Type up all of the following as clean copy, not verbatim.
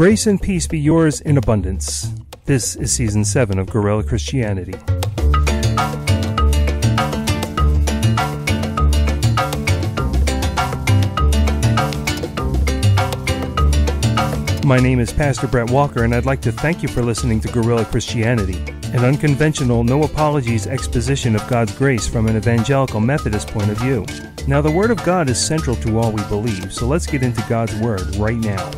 Grace and peace be yours in abundance. This is Season 7 of Guerrilla Christianity. My name is Pastor Brett Walker, and I'd like to thank you for listening to Guerrilla Christianity, an unconventional, no-apologies exposition of God's grace from an evangelical Methodist point of view. Now, the Word of God is central to all we believe, so let's get into God's Word right now.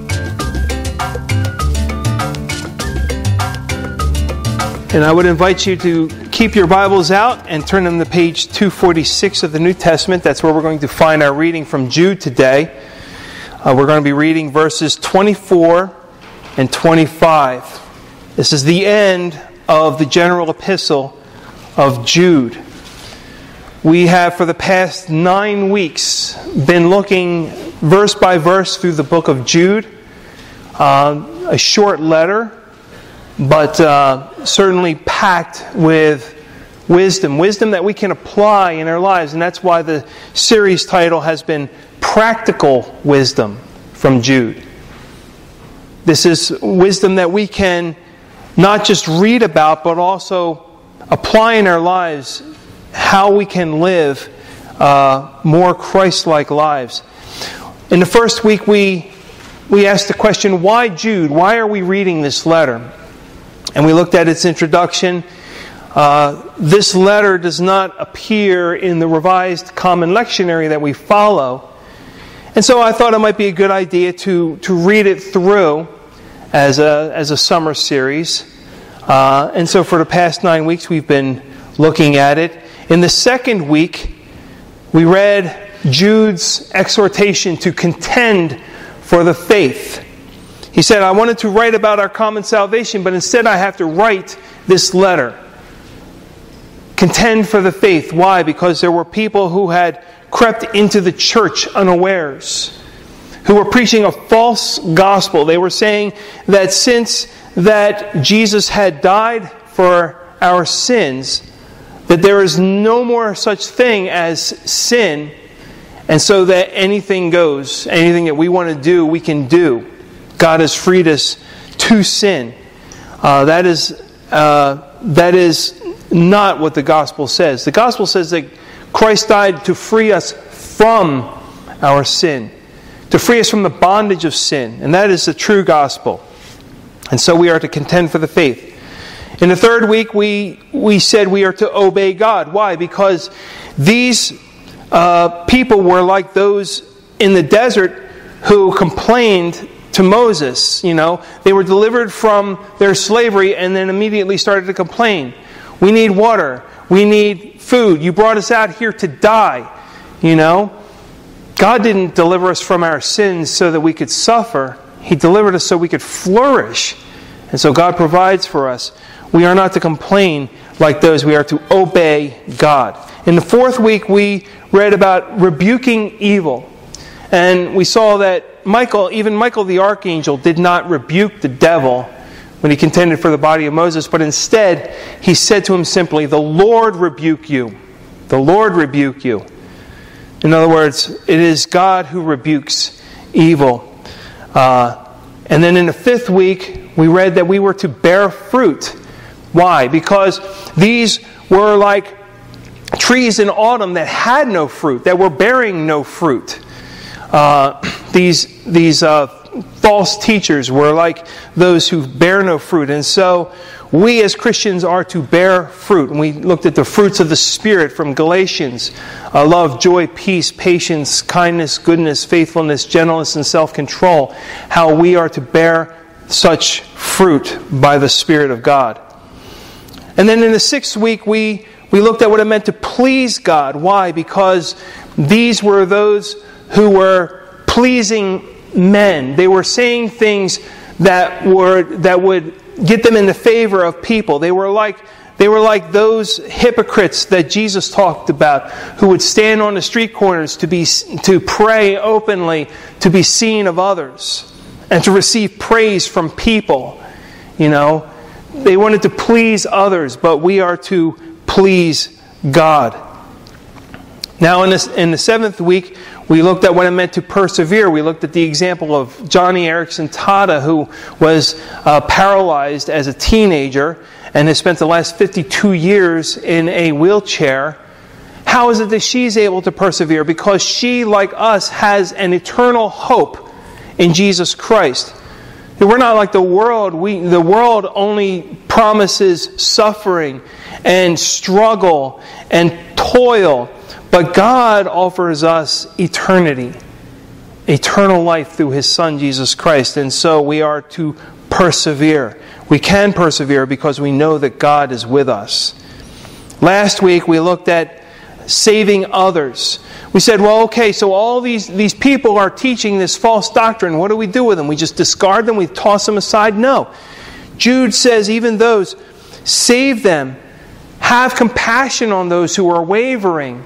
And I would invite you to keep your Bibles out and turn them to page 246 of the New Testament. That's where we're going to find our reading from Jude today. We're going to be reading verses 24 and 25. This is the end of the general epistle of Jude. We have, for the past 9 weeks, been looking verse by verse through the book of Jude. A short letter, but certainly packed with wisdom that we can apply in our lives. And that's why the series title has been Practical Wisdom from Jude. This is wisdom that we can not just read about, but also apply in our lives, how we can live more Christ-like lives. In the first week, we asked the question, why Jude? Why are we reading this letter? And we looked at its introduction. This letter does not appear in the Revised Common Lectionary that we follow. And so I thought it might be a good idea to read it through as a summer series. And so for the past 9 weeks, we've been looking at it. In the second week, we read Jude's exhortation to contend for the faith. He said, I wanted to write about our common salvation, but instead I have to write this letter. Contend for the faith. Why? Because there were people who had crept into the church unawares, who were preaching a false gospel. They were saying that since that Jesus had died for our sins, that there is no more such thing as sin, and so that anything goes, anything that we want to do, we can do. God has freed us to sin. That is not what the gospel says. The gospel says that Christ died to free us from our sin, to free us from the bondage of sin. And that is the true gospel. And so we are to contend for the faith. In the third week, we said we are to obey God. Why? Because these people were like those in the desert who complained to Moses. You know, they were delivered from their slavery and then immediately started to complain. We need water. We need food. You brought us out here to die. You know, God didn't deliver us from our sins so that we could suffer. He delivered us so we could flourish. And so God provides for us. We are not to complain like those. We are to obey God. In the fourth week, we read about rebuking evil. And we saw that even Michael the archangel, did not rebuke the devil when he contended for the body of Moses, but instead he said to him simply, the Lord rebuke you. The Lord rebuke you. In other words, it is God who rebukes evil. And then in the fifth week, we read that we were to bear fruit. Why? Because these were like trees in autumn that had no fruit, that were bearing no fruit. These false teachers were like those who bear no fruit. And so we as Christians are to bear fruit. And we looked at the fruits of the Spirit from Galatians. Love, joy, peace, patience, kindness, goodness, faithfulness, gentleness, and self-control. How we are to bear such fruit by the Spirit of God. And then in the sixth week, we looked at what it meant to please God. Why? Because these were those who were pleasing men. They were saying things that would get them in the favor of people. They were like those hypocrites that Jesus talked about, who would stand on the street corners to pray openly, to be seen of others, and to receive praise from people. You know, they wanted to please others, but we are to please God. Now in the seventh week, We looked at what it meant to persevere. We looked at the example of Joni Eareckson Tada, who was paralyzed as a teenager and has spent the last 52 years in a wheelchair. How is it that she's able to persevere? Because she, like us, has an eternal hope in Jesus Christ. We're not like the world. The world only promises suffering and struggle and toil. But God offers us eternity, eternal life through His Son, Jesus Christ. And so we are to persevere. We can persevere because we know that God is with us. Last week we looked at saving others. We said, well, okay, so all these people are teaching this false doctrine. What do we do with them? We just discard them? We toss them aside? No. Jude says, even those, save them. Have compassion on those who are wavering.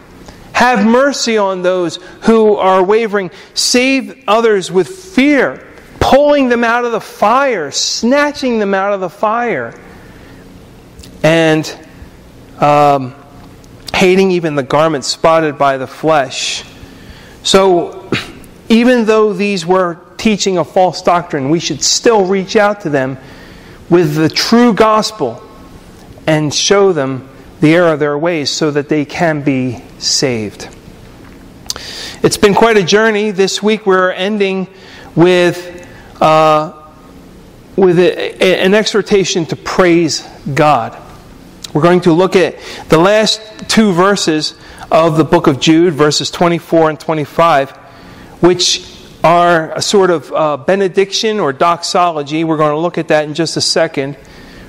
Have mercy on those who are wavering. Save others with fear, pulling them out of the fire, snatching them out of the fire. And hating even the garment spotted by the flesh. So, even though these were teaching a false doctrine, we should still reach out to them with the true gospel and show them the error of their ways so that they can be saved. It's been quite a journey. This week we're ending with an exhortation to praise God. We're going to look at the last two verses of the book of Jude, verses 24 and 25, which are a sort of benediction or doxology. We're going to look at that in just a second.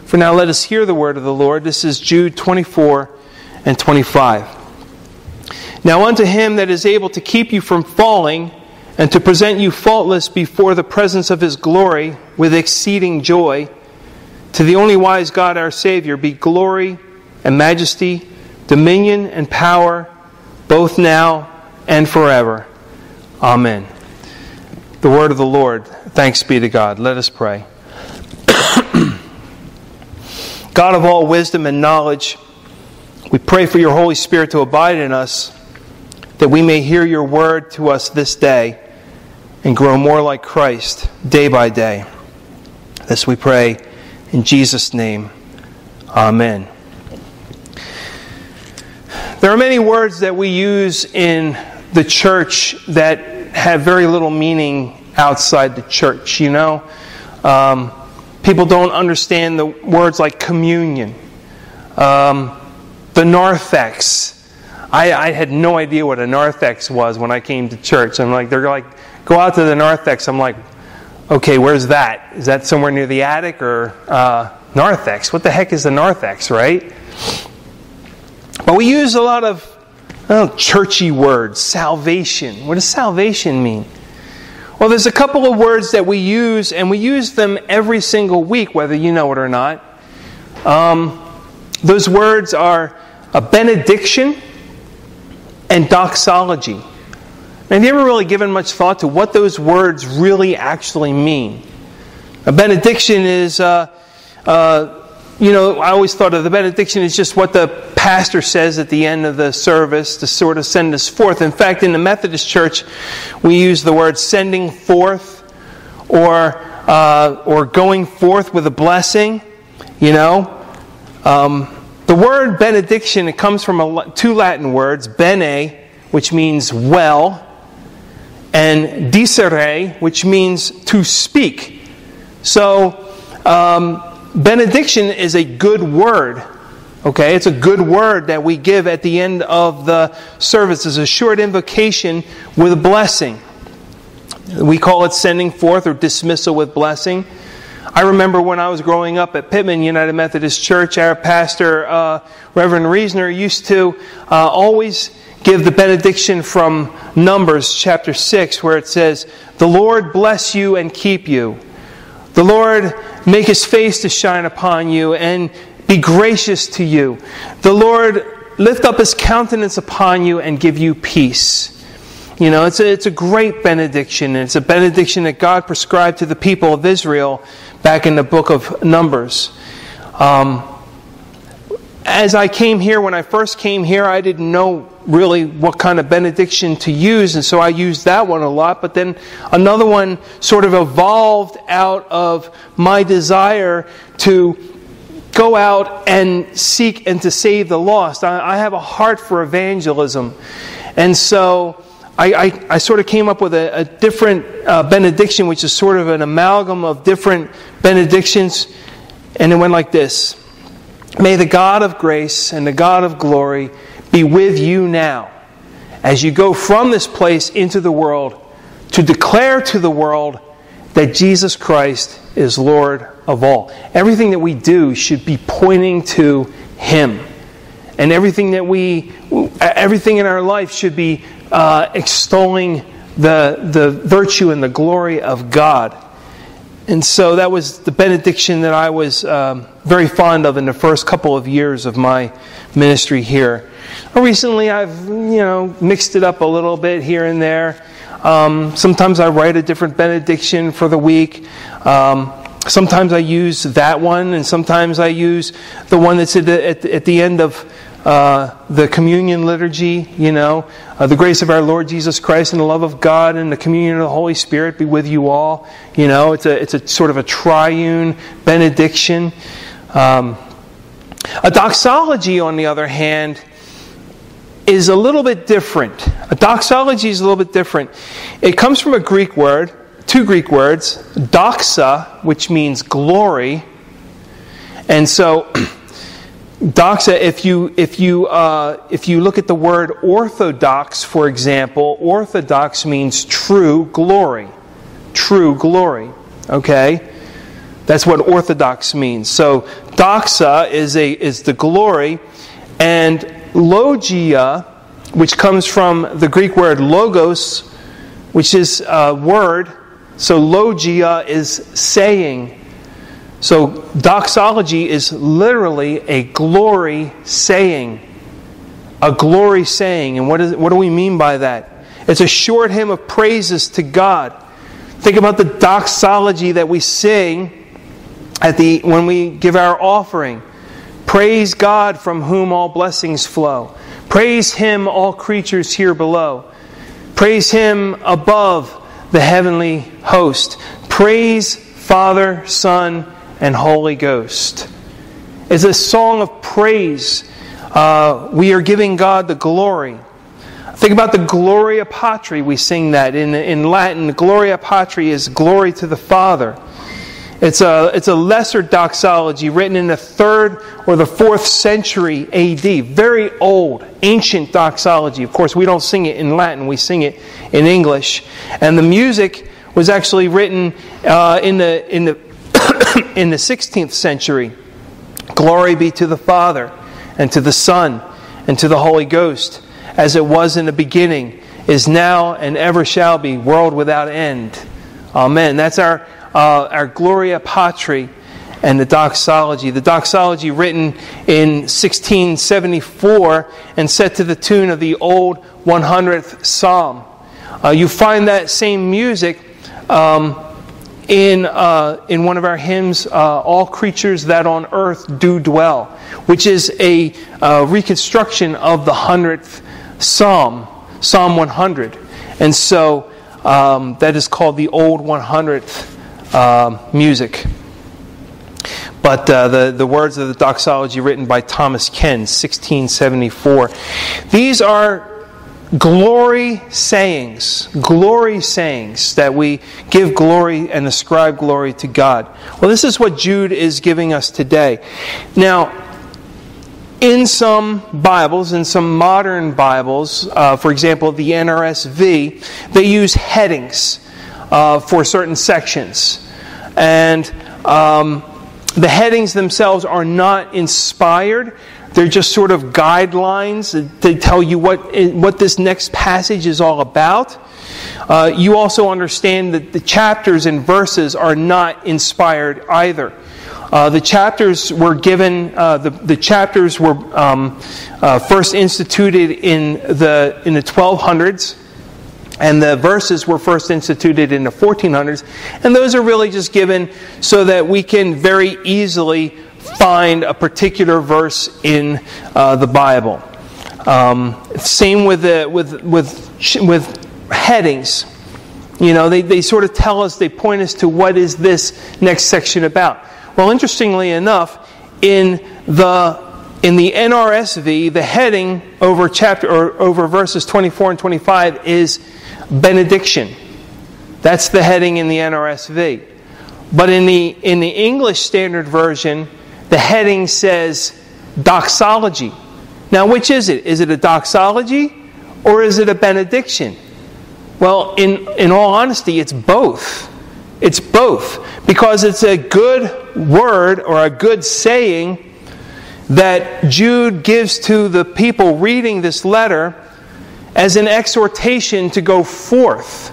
For now, let us hear the word of the Lord. This is Jude 24 and 25. Now unto Him that is able to keep you from falling and to present you faultless before the presence of His glory with exceeding joy, to the only wise God, our Savior, be glory and majesty, dominion and power, both now and forever. Amen. The word of the Lord. Thanks be to God. Let us pray. God of all wisdom and knowledge, we pray for your Holy Spirit to abide in us, that we may hear your word to us this day and grow more like Christ day by day. This we pray in Jesus' name, amen. There are many words that we use in the church that have very little meaning outside the church, you know. People don't understand the words like communion, the narthex. I had no idea what a narthex was when I came to church. I'm like, they're like, go out to the narthex. I'm like, okay, where's that? Is that somewhere near the attic or narthex? What the heck is the narthex, right? But we use a lot of churchy words. Salvation. What does salvation mean? Well, there's a couple of words that we use, and we use them every single week, whether you know it or not. Those words are a benediction and doxology. Have you ever really given much thought to what those words really actually mean? A benediction is, I always thought of the benediction as just what the pastor says at the end of the service to sort of send us forth. In fact, in the Methodist Church, we use the word sending forth or going forth with a blessing, you know. The word benediction, it comes from two Latin words, bene, which means well, and dicere, which means to speak. So, benediction is a good word. Okay, it's a good word that we give at the end of the service. It's a short invocation with a blessing. We call it sending forth or dismissal with blessing. I remember when I was growing up at Pittman United Methodist Church, our pastor, Reverend Reisner, used to always give the benediction from Numbers chapter 6, where it says, "The Lord bless you and keep you. The Lord make His face to shine upon you and be gracious to you. The Lord lift up His countenance upon you and give you peace." You know, it's a great benediction. It's a benediction that God prescribed to the people of Israel back in the book of Numbers. As I came here, when I first came here, I didn't know really what kind of benediction to use, and so I used that one a lot. But then another one sort of evolved out of my desire to go out and seek and to save the lost. I have a heart for evangelism, and so I sort of came up with a different benediction, which is sort of an amalgam of different benedictions, and it went like this. May the God of grace and the God of glory be with you now as you go from this place into the world to declare to the world that Jesus Christ is Lord of all. Everything that we do should be pointing to Him. And everything in our life should be extolling the virtue and the glory of God. And so that was the benediction that I was very fond of in the first couple of years of my ministry here. Recently, I've mixed it up a little bit here and there. Sometimes I write a different benediction for the week. Sometimes I use that one, and sometimes I use the one that's at the end of the communion liturgy, the grace of our Lord Jesus Christ and the love of God and the communion of the Holy Spirit be with you all. It's a sort of a triune benediction. A doxology, on the other hand, is a little bit different. A doxology is a little bit different. It comes from a Greek word, two Greek words, doxa, which means glory, and so doxa, if you look at the word orthodox, for example, orthodox means true glory. True glory. Okay? That's what orthodox means. So doxa is the glory, and logia, which comes from the Greek word logos, which is a word. So logia is saying. So doxology is literally a glory saying. A glory saying. And what do we mean by that? It's a short hymn of praises to God. Think about the doxology that we sing when we give our offering. Praise God from whom all blessings flow. Praise Him, all creatures here below. Praise Him above the heavenly host. Praise Father, Son, and Holy Ghost. It's a song of praise. We are giving God the glory. Think about the Gloria Patri. We sing that in Latin. The Gloria Patri is glory to the Father. It's a lesser doxology written in the 3rd or the 4th century A.D. Very old, ancient doxology. Of course, we don't sing it in Latin. We sing it in English. And the music was actually written in the in the 16th century. Glory be to the Father, and to the Son, and to the Holy Ghost, as it was in the beginning, is now, and ever shall be, world without end. Amen. That's our Gloria Patri and the doxology. The doxology written in 1674 and set to the tune of the old 100th Psalm. You find that same music in one of our hymns, All Creatures That on Earth Do Dwell, which is a reconstruction of the 100th Psalm, Psalm 100. And so that is called the Old 100th music. But the words of the doxology written by Thomas Ken, 1674. These are glory sayings that we give glory and ascribe glory to God. Well, this is what Jude is giving us today. Now, in some Bibles, in some modern Bibles, for example, the NRSV, they use headings for certain sections. And the headings themselves are not inspired. They're just sort of guidelines. They tell you what this next passage is all about. You also understand that the chapters and verses are not inspired either. The chapters were given. The chapters were first instituted in the 1200s. And the verses were first instituted in the 1400s. And those are really just given so that we can very easily find a particular verse in the Bible. Same with headings. You know, they sort of tell us, they point us to what is this next section about. Well, interestingly enough, in the NRSV, the heading over chapter or over verses 24 and 25 is benediction. That's the heading in the NRSV. But in the English Standard Version, the heading says doxology. Now, which is it? Is it a doxology or is it a benediction? Well, in all honesty, it's both. It's both. Because it's a good word or a good saying that Jude gives to the people reading this letter as an exhortation to go forth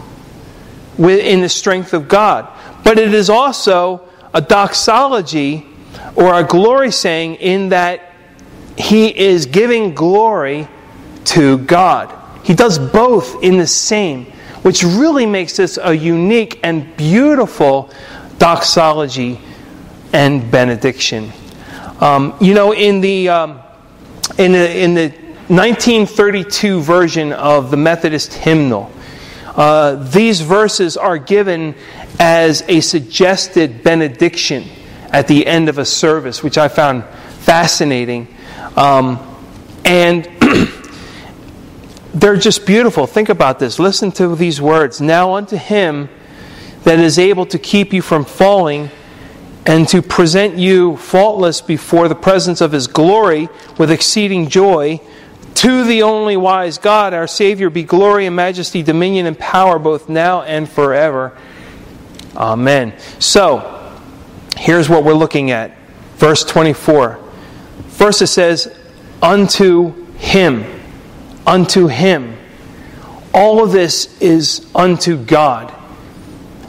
in the strength of God. But it is also a doxology or a glory saying in that he is giving glory to God. He does both in the same, which really makes this a unique and beautiful doxology and benediction. You know, in the 1932 version of the Methodist hymnal, these verses are given as a suggested benediction at the end of a service, which I found fascinating. And they're just beautiful. Think about this. Listen to these words. Now unto him that is able to keep you from falling and to present you faultless before the presence of his glory with exceeding joy, to the only wise God, our Savior, be glory and majesty, dominion and power, both now and forever. Amen. So, here's what we're looking at. Verse 24. First it says, unto him. Unto him. All of this is unto God.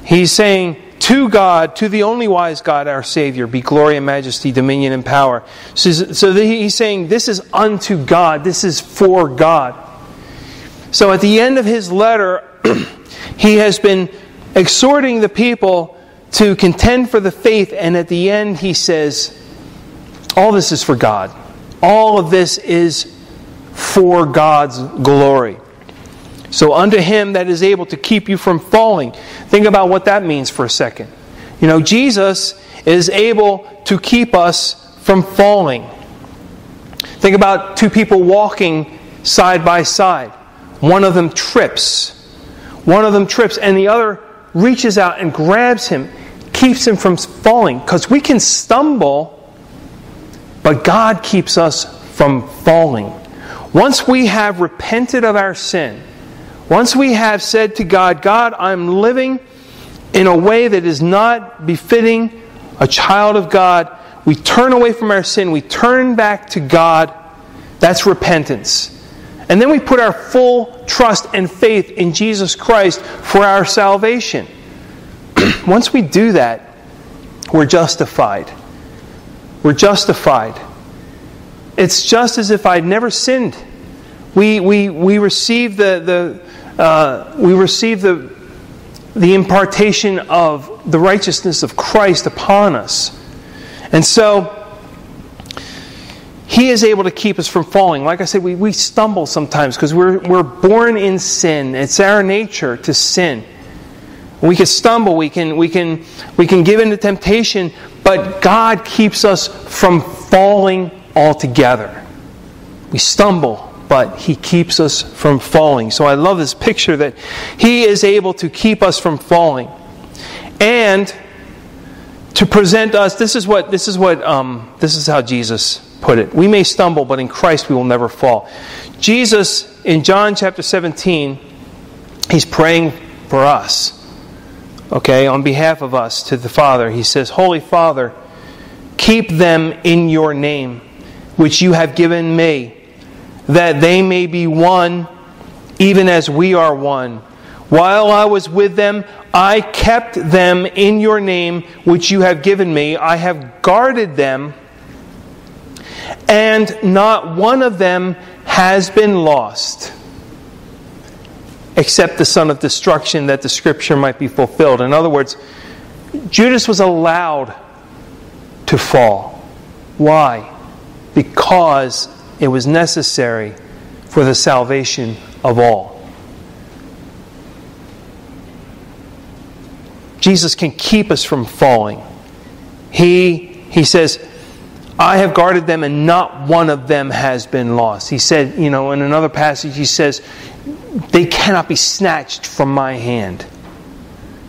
He's saying, to God, to the only wise God, our Savior, be glory and majesty, dominion and power. So he's saying, this is unto God. This is for God. So at the end of his letter, he has been exhorting the people to contend for the faith. And at the end, he says, all this is for God. All of this is for God's glory. So unto him that is able to keep you from falling. Think about what that means for a second. You know, Jesus is able to keep us from falling. Think about two people walking side by side. One of them trips. One of them trips and the other reaches out and grabs him, keeps him from falling. Because we can stumble, but God keeps us from falling. Once we have repented of our sin, once we have said to God, God, I'm living in a way that is not befitting a child of God, we turn away from our sin, we turn back to God, that's repentance. And then we put our full trust and faith in Jesus Christ for our salvation. Once we do that, we're justified. We're justified. It's just as if I'd never sinned. We receive the impartation of the righteousness of Christ upon us. And so, he is able to keep us from falling. Like I said, we stumble sometimes because we're born in sin. It's our nature to sin. We can stumble, we can give in to temptation, but God keeps us from falling altogether. We stumble, but he keeps us from falling. So I love this picture that he is able to keep us from falling, and to present us. This is how Jesus put it. We may stumble, but in Christ we will never fall. Jesus in John chapter 17, he's praying for us. Okay, on behalf of us to the Father, he says, "Holy Father, keep them in your name, which you have given me, that they may be one, even as we are one. While I was with them, I kept them in your name, which you have given me. I have guarded them, and not one of them has been lost, except the son of destruction, that the scripture might be fulfilled." In other words, Judas was allowed to fall. Why? Because it was necessary for the salvation of all. Jesus can keep us from falling. He says, I have guarded them and not one of them has been lost. He said, you know, in another passage he says, they cannot be snatched from my hand.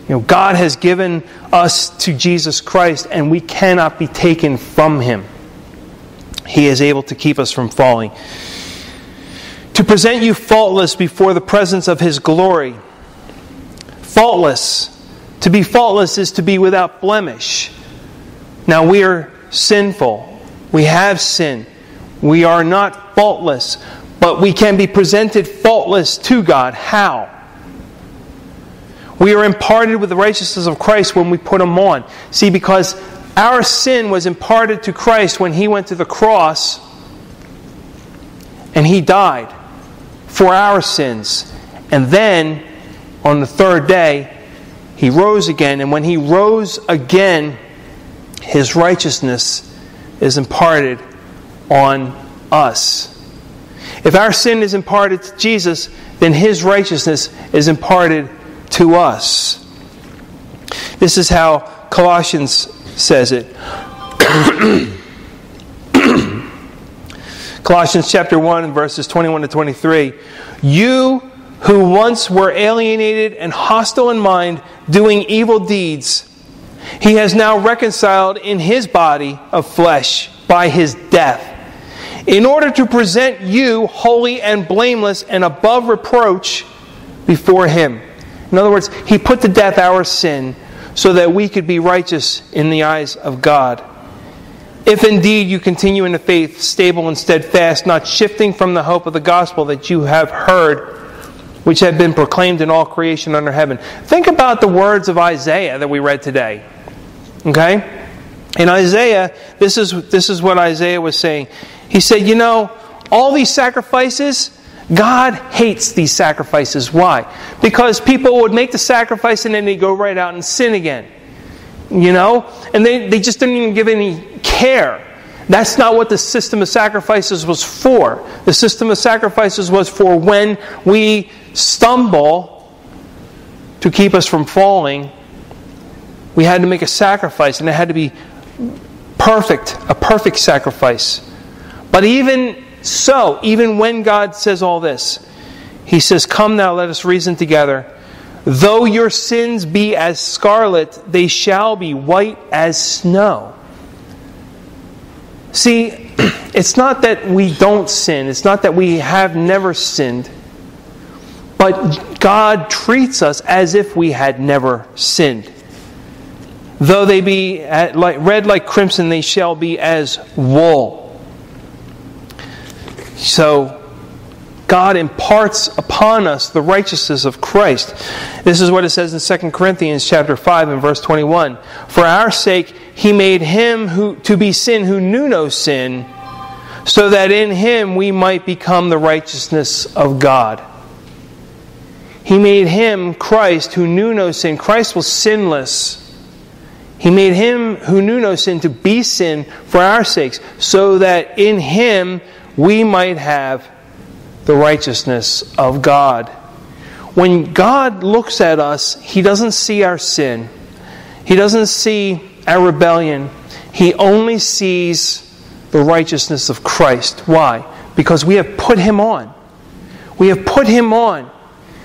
You know, God has given us to Jesus Christ and we cannot be taken from Him. He is able to keep us from falling. To present you faultless before the presence of His glory. Faultless. To be faultless is to be without blemish. Now we are sinful. We have sin. We are not faultless. But we can be presented faultless to God. How? We are imparted with the righteousness of Christ when we put Him on. See, because our sin was imparted to Christ when He went to the cross and He died for our sins. And then, on the third day, He rose again. And when He rose again, His righteousness is imparted on us. If our sin is imparted to Jesus, then His righteousness is imparted to us. This is how Colossians says it. Colossians chapter 1, verses 21 to 23. You who once were alienated and hostile in mind, doing evil deeds, He has now reconciled in His body of flesh by His death, in order to present you holy and blameless and above reproach before Him. In other words, He put to death our sin so that we could be righteous in the eyes of God. If indeed you continue in the faith, stable and steadfast, not shifting from the hope of the gospel that you have heard, which have been proclaimed in all creation under heaven. Think about the words of Isaiah that we read today. Okay? In Isaiah, this is what Isaiah was saying. He said, you know, all these sacrifices, God hates these sacrifices. Why? Because people would make the sacrifice and then they go right out and sin again. You know? And they just didn't even give any care. That's not what the system of sacrifices was for. The system of sacrifices was for when we stumble, to keep us from falling, we had to make a sacrifice, and it had to be perfect, a perfect sacrifice. But even so, even when God says all this, He says, come now, let us reason together. Though your sins be as scarlet, they shall be white as snow. See, it's not that we don't sin. It's not that we have never sinned. But God treats us as if we had never sinned. Though they be red like crimson, they shall be as wool. So, God imparts upon us the righteousness of Christ. This is what it says in 2 Corinthians chapter 5 and verse 21. For our sake, He made Him to be sin who knew no sin, so that in Him we might become the righteousness of God. He made Him, Christ, who knew no sin. Christ was sinless. He made Him who knew no sin to be sin for our sakes, so that in Him we might have the righteousness of God. When God looks at us, He doesn't see our sin. He doesn't see our rebellion. He only sees the righteousness of Christ. Why? Because we have put Him on. We have put Him on.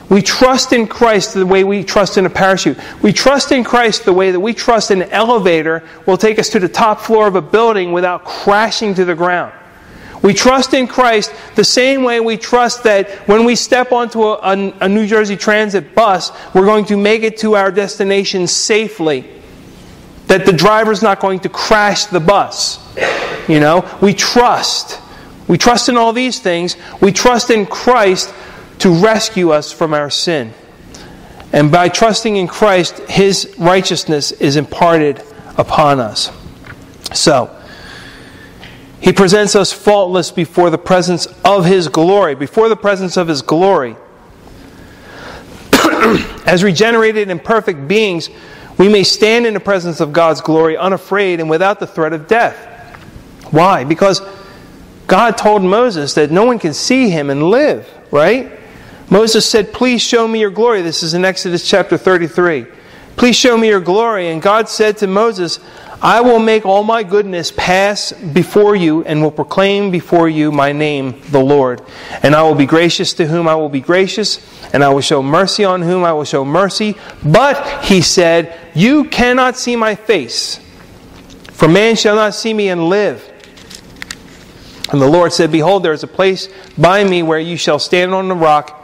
We trust in Christ the way we trust in a parachute. We trust in Christ the way that we trust an elevator will take us to the top floor of a building without crashing to the ground. We trust in Christ the same way we trust that when we step onto a New Jersey Transit bus, we're going to make it to our destination safely. That the driver's not going to crash the bus. You know, we trust. We trust in all these things. We trust in Christ to rescue us from our sin. And by trusting in Christ, His righteousness is imparted upon us. So, He presents us faultless before the presence of His glory. Before the presence of His glory. As regenerated and perfect beings, we may stand in the presence of God's glory unafraid and without the threat of death. Why? Because God told Moses that no one can see him and live, right? Moses said, please show me your glory. This is in Exodus chapter 33. Please show me your glory. And God said to Moses, I will make all my goodness pass before you and will proclaim before you my name, the Lord. And I will be gracious to whom I will be gracious, and I will show mercy on whom I will show mercy. But, he said, you cannot see my face, for man shall not see me and live. And the Lord said, behold, there is a place by me where you shall stand on the rock,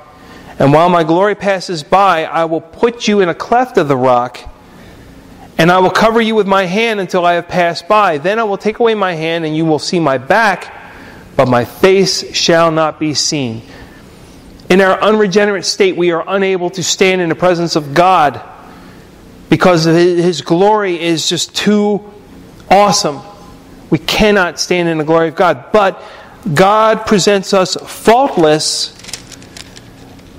and while my glory passes by, I will put you in a cleft of the rock, and I will cover you with my hand until I have passed by. Then I will take away my hand, and you will see my back, but my face shall not be seen. In our unregenerate state, we are unable to stand in the presence of God because His glory is just too awesome. We cannot stand in the glory of God. But God presents us faultless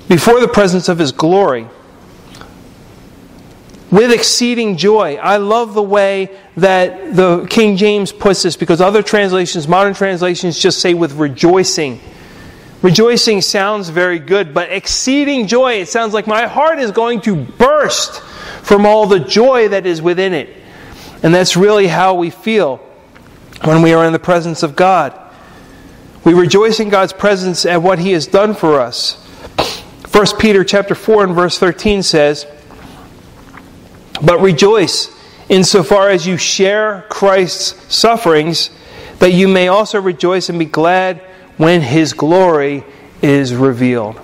before the presence of His glory, with exceeding joy. I love the way that the King James puts this, because other translations, modern translations, just say with rejoicing. Rejoicing sounds very good, but exceeding joy, it sounds like my heart is going to burst from all the joy that is within it. And that's really how we feel when we are in the presence of God. We rejoice in God's presence at what He has done for us. 1 Peter chapter 4 and verse 13 says, but rejoice insofar as you share Christ's sufferings, that you may also rejoice and be glad when His glory is revealed.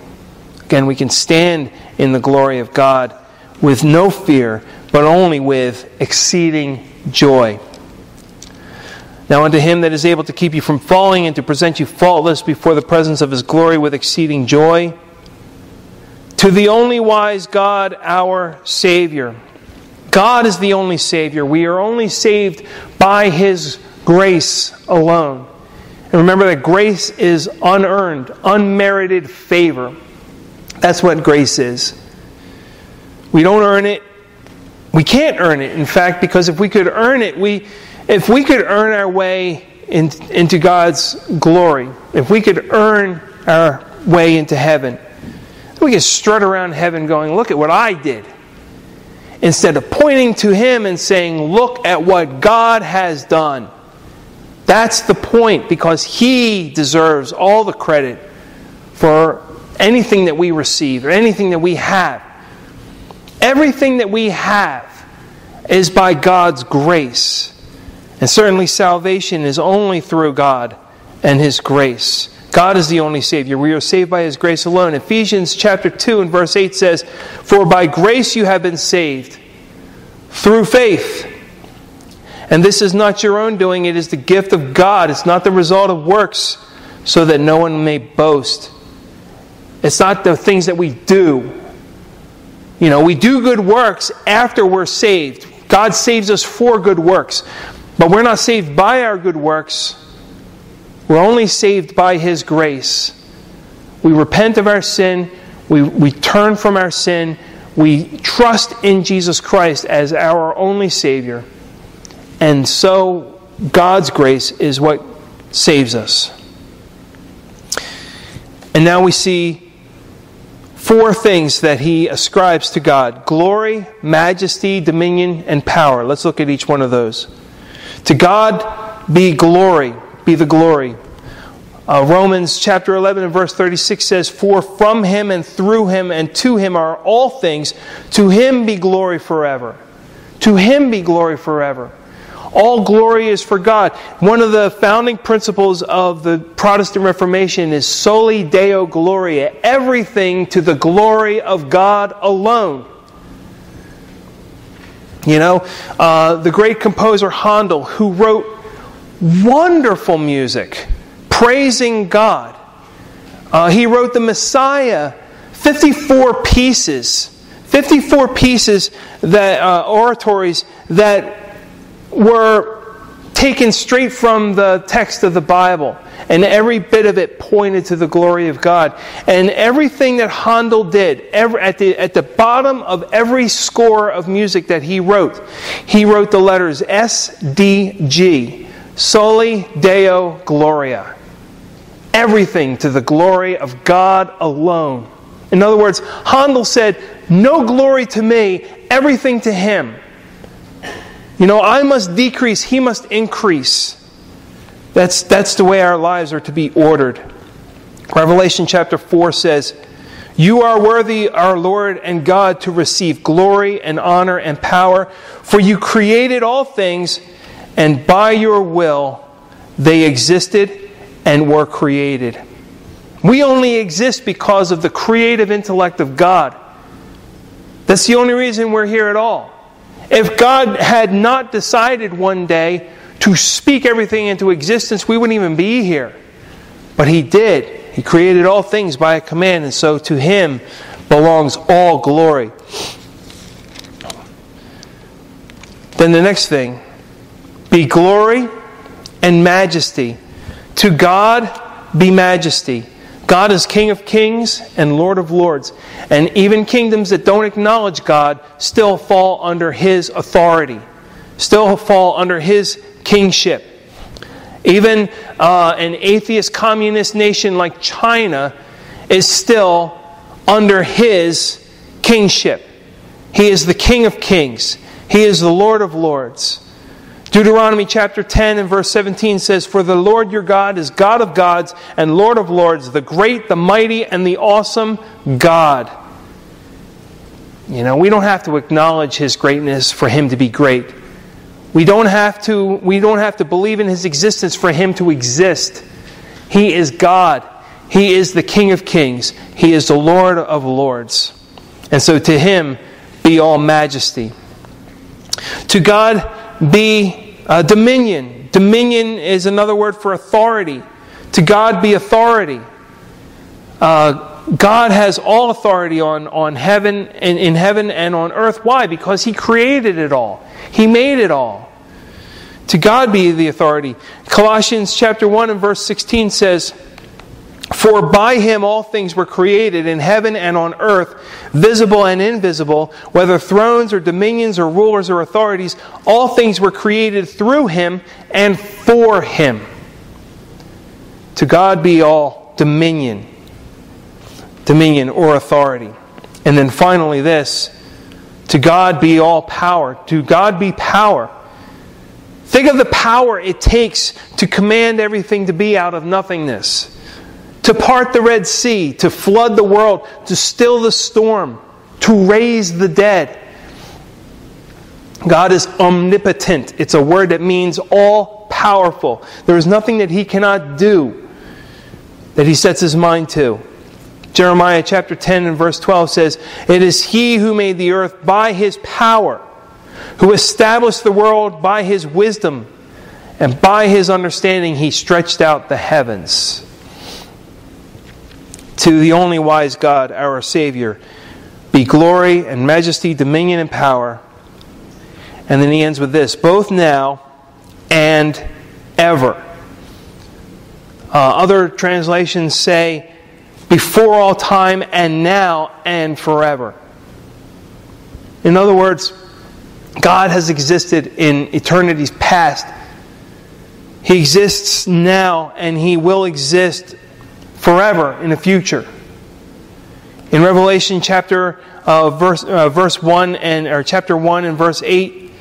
Again, we can stand in the glory of God with no fear, but only with exceeding joy. Now unto Him that is able to keep you from falling and to present you faultless before the presence of His glory with exceeding joy, to the only wise God, our Savior. God is the only Savior. We are only saved by His grace alone. And remember that grace is unearned, unmerited favor. That's what grace is. We don't earn it. We can't earn it, in fact, because if we could earn it, if we could earn our way into God's glory, if we could earn our way into heaven, we could strut around heaven going, look at what I did, instead of pointing to Him and saying, look at what God has done. That's the point, because He deserves all the credit for anything that we receive or anything that we have. Everything that we have is by God's grace. And certainly salvation is only through God and His grace. God is the only Savior. We are saved by His grace alone. Ephesians chapter 2 and verse 8 says, for by grace you have been saved, through faith. And this is not your own doing, it is the gift of God. It's not the result of works, so that no one may boast. It's not the things that we do. You know, we do good works after we're saved. God saves us for good works. But we're not saved by our good works. We're only saved by His grace. We repent of our sin. We turn from our sin. We trust in Jesus Christ as our only Savior. And so, God's grace is what saves us. And now we see four things that He ascribes to God: glory, majesty, dominion, and power. Let's look at each one of those. To God be glory. Be the glory. Romans chapter 11 and verse 36 says, for from Him and through Him and to Him are all things. To Him be glory forever. To Him be glory forever. All glory is for God. One of the founding principles of the Protestant Reformation is soli Deo Gloria. Everything to the glory of God alone. You know, the great composer Handel, who wrote wonderful music praising God. He wrote the Messiah, 54 pieces that oratories that were taken straight from the text of the Bible, and every bit of it pointed to the glory of God. And everything that Handel did, at the bottom of every score of music that he wrote the letters S.D.G. Soli Deo Gloria. everything to the glory of God alone. In other words, Handel said, no glory to me, everything to Him. You know, I must decrease, He must increase. That's the way our lives are to be ordered. Revelation chapter 4 says, you are worthy, our Lord and God, to receive glory and honor and power, for you created all things, and by your will they existed and were created. We only exist because of the creative intellect of God. That's the only reason we're here at all. If God had not decided one day to speak everything into existence, we wouldn't even be here. But He did. He created all things by a command, and so to Him belongs all glory. Then the next thing, be glory and majesty. To God be majesty. God is King of kings and Lord of lords. And even kingdoms that don't acknowledge God still fall under His authority, still fall under His kingship. Even an atheist communist nation like China is still under His kingship. He is the King of kings. He is the Lord of lords. Deuteronomy chapter 10 and verse 17 says, for the Lord your God is God of gods and Lord of lords, the great, the mighty, and the awesome God. You know, we don't have to acknowledge His greatness for Him to be great. We don't have to believe in His existence for Him to exist. He is God. He is the King of kings. He is the Lord of lords. And so to Him be all majesty. To God be dominion. Dominion is another word for authority. To God be authority. God has all authority on heaven and in heaven and on earth. Why? Because He created it all. He made it all. To God be the authority. Colossians chapter 1 and verse 16 says, for by Him all things were created in heaven and on earth, visible and invisible, whether thrones or dominions or rulers or authorities, all things were created through Him and for Him. To God be all dominion. Dominion or authority. And then finally this, to God be all power. To God be power. Think of the power it takes to command everything to be out of nothingness. To part the Red Sea, to flood the world, to still the storm, to raise the dead. God is omnipotent. It's a word that means all-powerful. There is nothing that He cannot do, that He sets His mind to. Jeremiah chapter 10 and verse 12 says, it is He who made the earth by His power, who established the world by His wisdom, and by His understanding He stretched out the heavens. To the only wise God, our Savior, be glory and majesty, dominion and power. And then he ends with this, both now and ever. Other translations say, before all time and now and forever. In other words, God has existed in eternity's past. He exists now and He will exist forever in the future. In Revelation chapter chapter 1 and verse 8,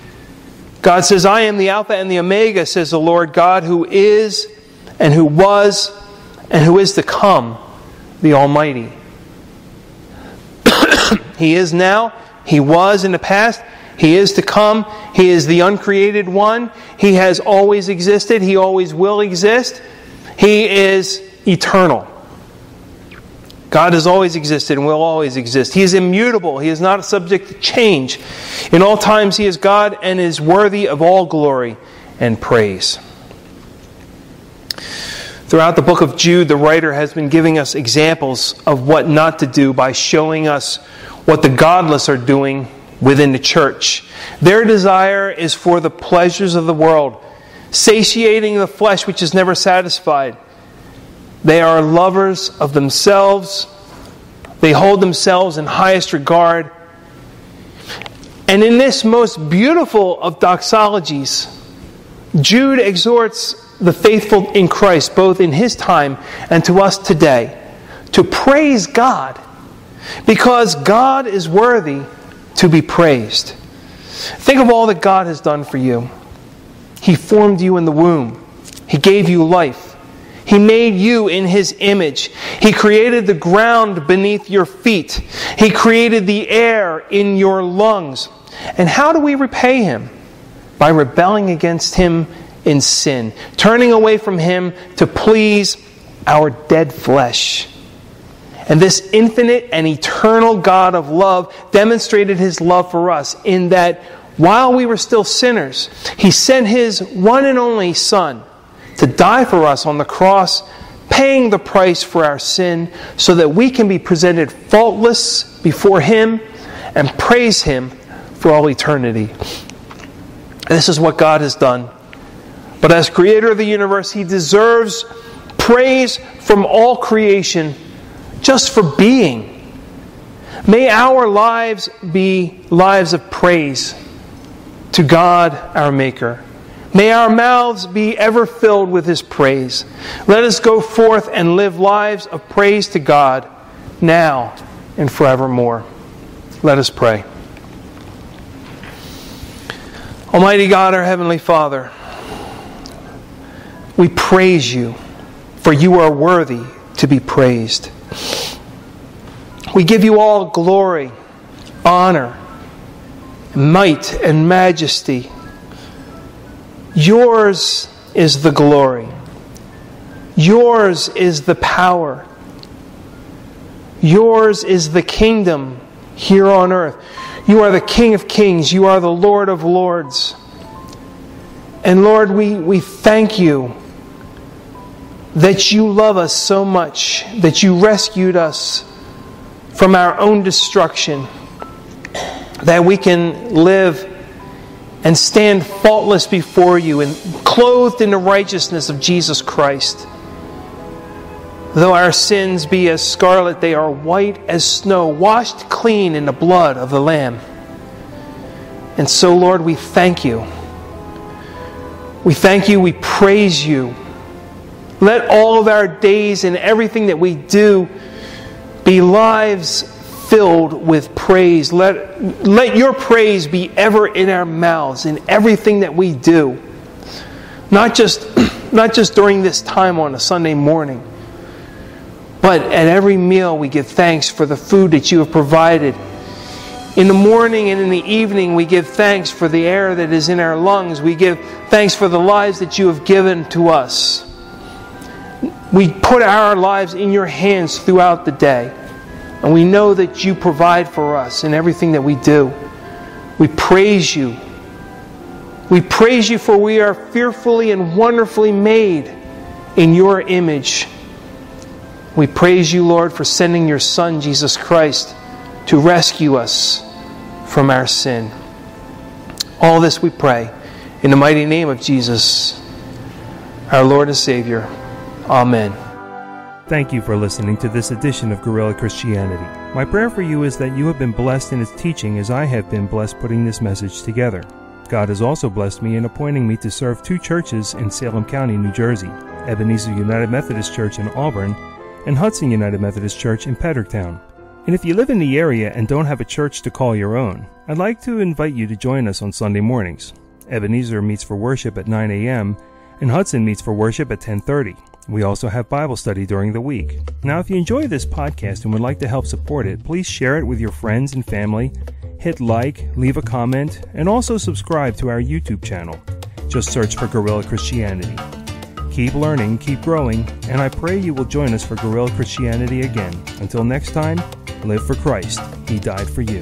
God says, I am the Alpha and the Omega, says the Lord God, who is and who was and who is to come. The Almighty. He is now. He was in the past. He is to come. He is the uncreated one. He has always existed. He always will exist. He is eternal. God has always existed and will always exist. He is immutable. He is not subject to change. In all times He is God and is worthy of all glory and praise. Throughout the book of Jude, the writer has been giving us examples of what not to do by showing us what the godless are doing within the church. Their desire is for the pleasures of the world, satiating the flesh which is never satisfied. They are lovers of themselves. They hold themselves in highest regard. And in this most beautiful of doxologies, Jude exhorts the faithful in Christ, both in his time and to us today, to praise God, because God is worthy to be praised. Think of all that God has done for you. He formed you in the womb. He gave you life. He made you in his image. He created the ground beneath your feet. He created the air in your lungs. And how do we repay him? By rebelling against him in sin, turning away from him to please our dead flesh. And this infinite and eternal God of love demonstrated his love for us in that while we were still sinners, he sent his one and only Son to die for us on the cross, paying the price for our sin so that we can be presented faultless before him and praise him for all eternity. This is what God has done. But as creator of the universe, he deserves praise from all creation just for being. May our lives be lives of praise to God, our Maker. May our mouths be ever filled with his praise. Let us go forth and live lives of praise to God now and forevermore. Let us pray. Almighty God, our Heavenly Father, we praise you, for you are worthy to be praised. We give you all glory, honor, might, and majesty. Yours is the glory. Yours is the power. Yours is the kingdom here on earth. You are the King of kings. You are the Lord of lords. And Lord, we thank you that you love us so much, that you rescued us from our own destruction, that we can live and stand faultless before you and clothed in the righteousness of Jesus Christ. Though our sins be as scarlet, they are white as snow, washed clean in the blood of the Lamb. And so, Lord, we thank you. We thank you, we praise you. Let all of our days and everything that we do be lives filled with praise. Let your praise be ever in our mouths, in everything that we do. Not just during this time on a Sunday morning, but at every meal we give thanks for the food that you have provided. In the morning and in the evening we give thanks for the air that is in our lungs. We give thanks for the lives that you have given to us. We put our lives in your hands throughout the day. And we know that you provide for us in everything that we do. We praise you. We praise you, for we are fearfully and wonderfully made in your image. We praise you, Lord, for sending your Son, Jesus Christ, to rescue us from our sin. All this we pray in the mighty name of Jesus, our Lord and Savior. Amen. Thank you for listening to this edition of Guerrilla Christianity. My prayer for you is that you have been blessed in its teaching as I have been blessed putting this message together. God has also blessed me in appointing me to serve two churches in Salem County, New Jersey, Ebenezer United Methodist Church in Auburn and Hudson United Methodist Church in Pedricktown. And if you live in the area and don't have a church to call your own, I'd like to invite you to join us on Sunday mornings. Ebenezer meets for worship at 9 a.m., and Hudson meets for worship at 10:30. We also have Bible study during the week. Now, if you enjoy this podcast and would like to help support it, please share it with your friends and family, hit like, leave a comment, and also subscribe to our YouTube channel. Just search for Guerrilla Christianity. Keep learning, keep growing, and I pray you will join us for Guerrilla Christianity again. Until next time, live for Christ. He died for you.